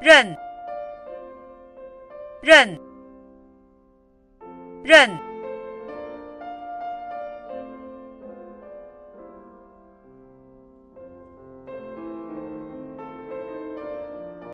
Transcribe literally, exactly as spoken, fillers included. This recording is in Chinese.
任任任